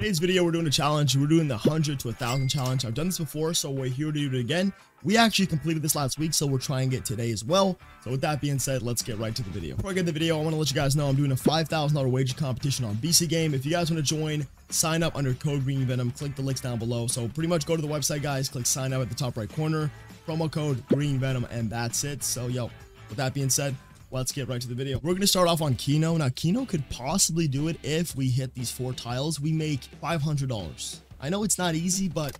Today's video, we're doing a challenge. We're doing the 100 to 1,000 challenge. I've done this before, so we're here to do it again. We actually completed this last week, so we're trying it today as well. So with that being said, let's get right to the video. Before I get the video, I want to let you guys know I'm doing a $5,000 wager competition on BC Game. If you guys want to join, sign up under code GreenVenom. Click the links down below. So pretty much go to the website, guys. Click sign up at the top right corner. Promo code GreenVenom, and that's it. So yo, with that being said, let's get right to the video. We're going to start off on Kino. Now, Kino could possibly do it if we hit these 4 tiles. We make $500. I know it's not easy, but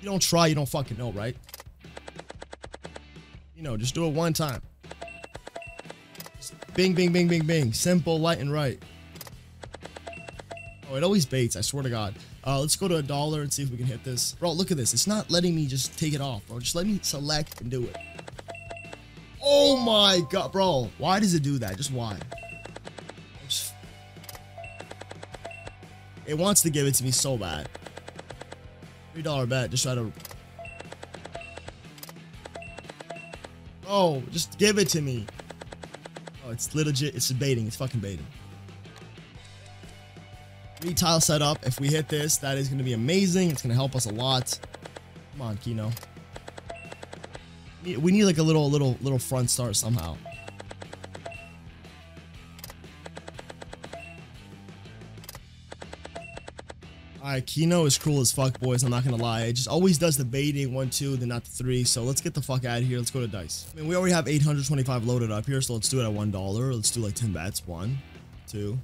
you don't try, you don't fucking know, right? You know, just do it one time. Just bing, bing, bing, bing, bing. Simple, light, and right. Oh, it always baits, I swear to God. Let's go to $1 and see if we can hit this. Bro, look at this. It's not letting me just take it off, bro. Just let me select and do it. Oh my God, bro. Why does it do that? Just why? It wants to give it to me so bad. $3 bet. Just try to... Oh, just give it to me. Oh, it's legit. It's baiting. It's fucking baiting. 3 tile setup. If we hit this, that is going to be amazing. It's going to help us a lot. Come on, Kino. We need like a little front start somehow. Alright, Kino is cruel as fuck, boys. I'm not gonna lie. It just always does the baiting 1, 2, then not the 3. So let's get the fuck out of here. Let's go to dice. I mean, we already have 825 loaded up here, so let's do it at $1. Let's do like 10 bets. 1, 2,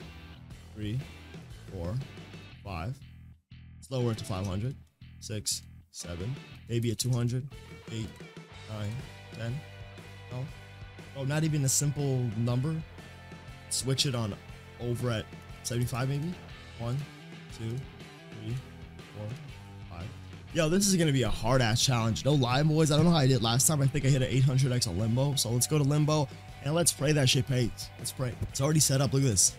3, 4, 5. Let's lower it to 500. 6, 7, maybe at 200. 8. 9, 10. No. Oh, not even a simple number. Switch it on over at 75 maybe. 1, 2, 3, 4, 5. Yo, this is gonna be a hard ass challenge. No lie, boys. I don't know how I did last time. I think I hit an 800x on Limbo. So let's go to Limbo and let's pray that shit pays. Let's pray. It's already set up. Look at this.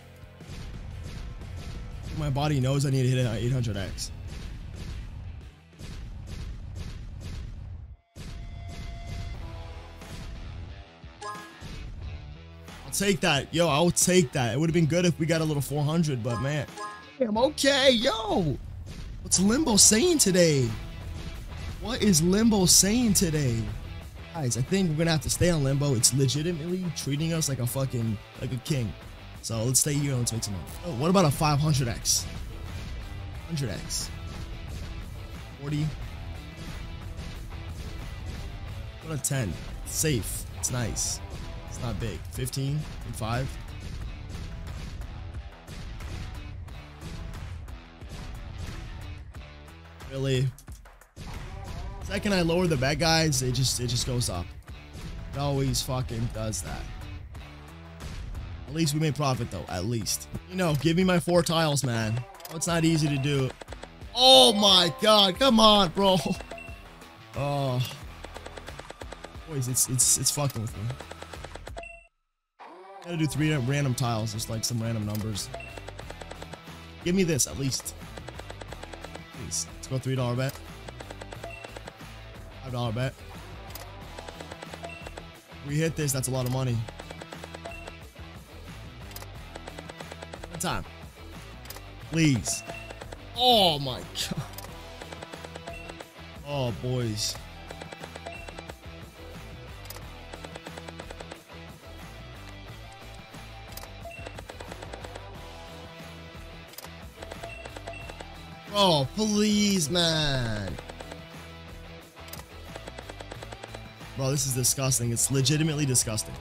My body knows I need to hit an 800x. Take that, yo. I'll take that. It would have been good if we got a little 400, but man, I'm okay. Yo, what's Limbo saying today? What is Limbo saying today, guys? I think we're gonna have to stay on Limbo. It's legitimately treating us like a fucking king. So let's stay here and let's make some money. Oh, what about a 500x, 100x, 40? What a 10. It's safe. It's nice. Not big. 15 and 5. Really? Second I lower the bet, guys, it just goes up. It always fucking does that. At least we made profit though. At least. You know, give me my 4 tiles, man. Oh, it's not easy to do. Oh my God! Come on, bro. Oh, boys, it's fucking with me. Gotta do 3 random tiles, just like some random numbers. Give me this, at least. Please. Let's go $3 bet. $5 bet. If we hit this, that's a lot of money. One time. Please. Oh my God. Oh, boys. Oh, please, man. Bro, this is disgusting. It's legitimately disgusting.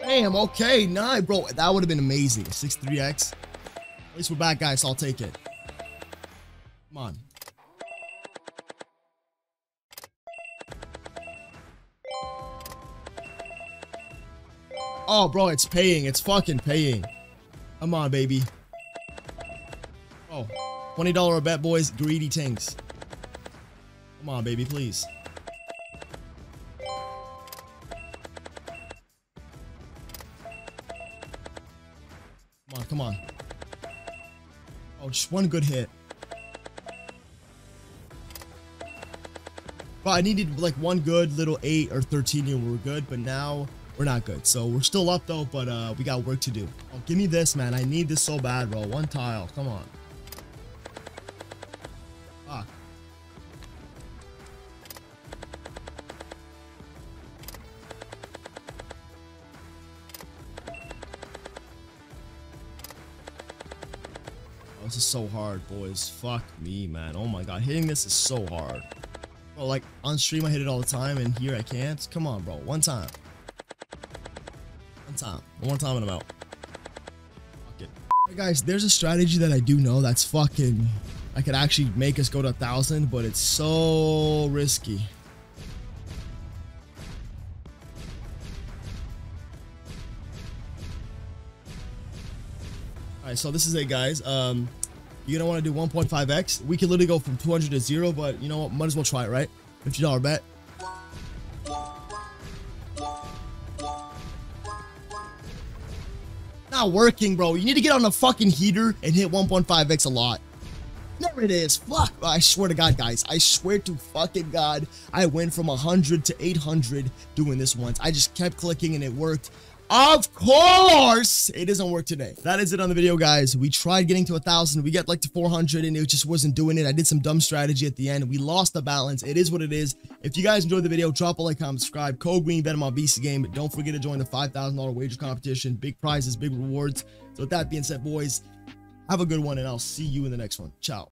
Damn, okay. Nah, bro. That would have been amazing. 63x. At least we're back, guys. So I'll take it. Come on. Oh, bro, it's paying. It's fucking paying. Come on, baby. Oh, $20 a bet, boys. Greedy things. Come on, baby, please. Come on, come on. Oh, just one good hit. But I needed like one good little 8 or 13 and we were good, but now we're not good. So we're still up though, but we got work to do. Oh, give me this, man. I need this so bad, bro. One tile. Come on. Fuck. Oh, this is so hard, boys. Fuck me, man. Oh my god. Hitting this is so hard. Bro, like on stream I hit it all the time, and here I can't. Come on, bro. One time. One time and I'm out. Fuck it. Right, guys, there's a strategy that I do know that's fucking, I could actually make us go to 1,000, but it's so risky. Alright, so this is it, guys. You're gonna want to do 1.5x. We could literally go from 200 to 0, but you know what? Might as well try it, right? $50 bet. Not working, bro. You need to get on a fucking heater and hit 1.5x a lot. There it is. Fuck. I swear to God, guys. I swear to fucking God, I went from 100 to 800 doing this once. I just kept clicking and it worked. Of course, it doesn't work today. That is it on the video, guys. We tried getting to 1,000. We got like to 400 and it just wasn't doing it. I did some dumb strategy at the end. We lost the balance. It is what it is. If you guys enjoyed the video, drop a like, comment, subscribe. Code GreenVenom on BC Game. Don't forget to join the $5,000 wager competition. Big prizes, big rewards. So with that being said, boys, have a good one and I'll see you in the next one. Ciao.